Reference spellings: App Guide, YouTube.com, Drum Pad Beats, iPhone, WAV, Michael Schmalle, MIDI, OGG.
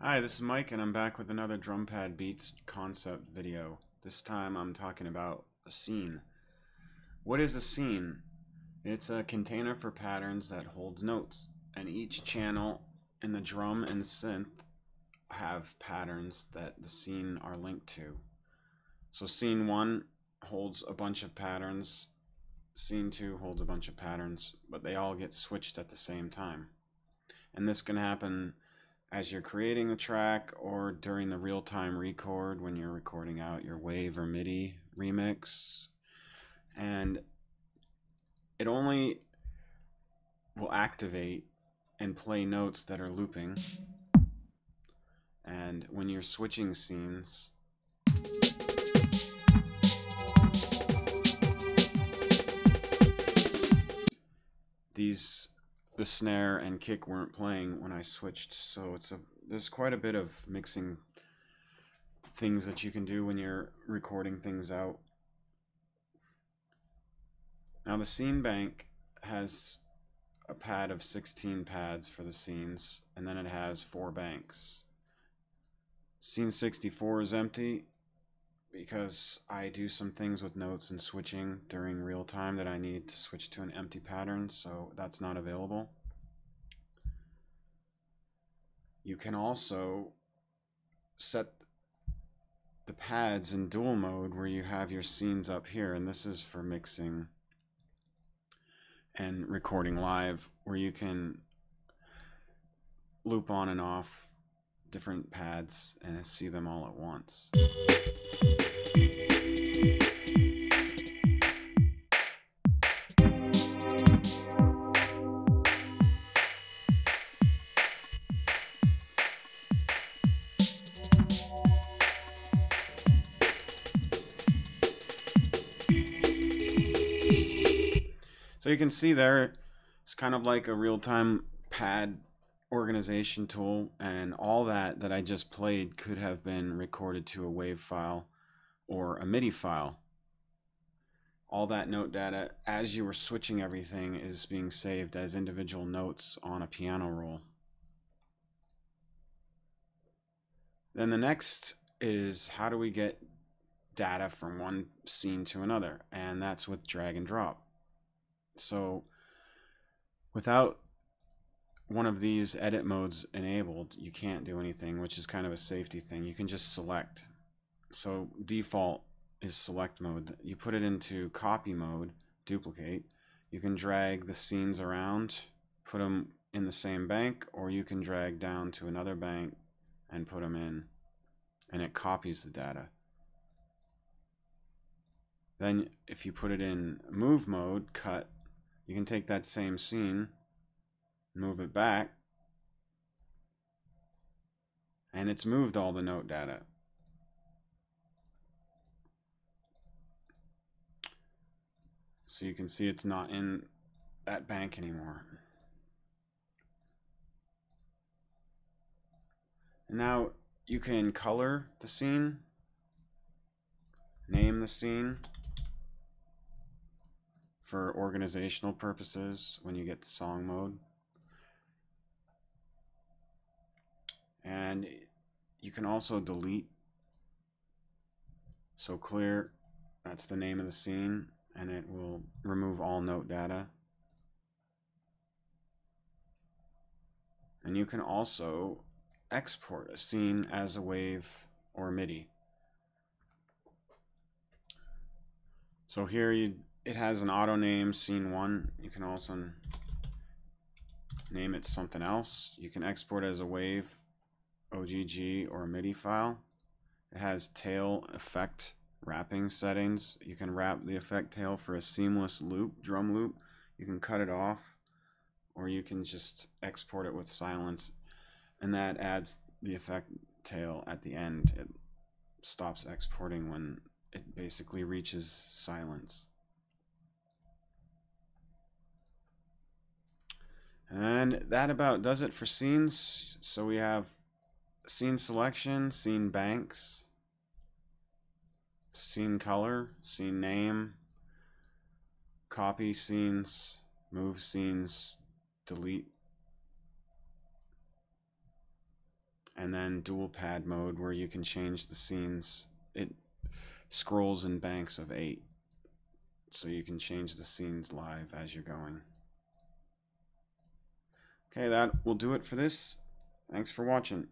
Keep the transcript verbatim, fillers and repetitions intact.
Hi, this is Mike, and I'm back with another Drum Pad Beats concept video. This time I'm talking about a scene. What is a scene? It's a container for patterns that holds notes, and each channel in the drum and synth have patterns that the scene are linked to. So scene one holds a bunch of patterns, scene two holds a bunch of patterns, but they all get switched at the same time. And this can happen as you're creating a track or during the real-time record when you're recording out your WAV or MIDI remix. And it only will activate and play notes that are looping. And when you're switching scenes, these the snare and kick weren't playing when I switched, so it's a there's quite a bit of mixing things that you can do when you're recording things out. Now the scene bank has a pad of sixteen pads for the scenes, and then it has four banks. Scene sixty-four is empty because I do some things with notes and switching during real time that I need to switch to an empty pattern, so that's not available. You can also set the pads in dual mode where you have your scenes up here, and this is for mixing and recording live, where you can loop on and off different pads and see them all at once. So you can see there, it's kind of like a real-time pad organization tool, and all that that I just played could have been recorded to a WAV file or a MIDI file. All that note data, as you were switching everything, is being saved as individual notes on a piano roll. Then the next is, how do we get data from one scene to another? And that's with drag and drop. So without one of these edit modes enabled, you can't do anything, which is kind of a safety thing. You can just select. So default is select mode. You put it into copy mode, duplicate. You can drag the scenes around, put them in the same bank, or you can drag down to another bank and put them in, and it copies the data. Then if you put it in move mode, cut, you can take that same scene, move it back, and it's moved all the note data. So you can see it's not in that bank anymore. And now you can color the scene, name the scene for organizational purposes when you get to song mode. And you can also delete. So clear, that's the name of the scene, and it will remove all note data. And you can also export a scene as a WAV or MIDI. So here you, it has an auto name, scene one. You can also name it something else. You can export as a WAV, O G G, or a MIDI file. It has tail effect wrapping settings. You can wrap the effect tail for a seamless loop, drum loop. You can cut it off, or you can just export it with silence, and that adds the effect tail at the end. It stops exporting when it basically reaches silence. And that about does it for scenes. So we have scene selection, scene banks, scene color, scene name, copy scenes, move scenes, delete, and then dual pad mode where you can change the scenes. It scrolls in banks of eight, so you can change the scenes live as you're going. Okay, that will do it for this. Thanks for watching.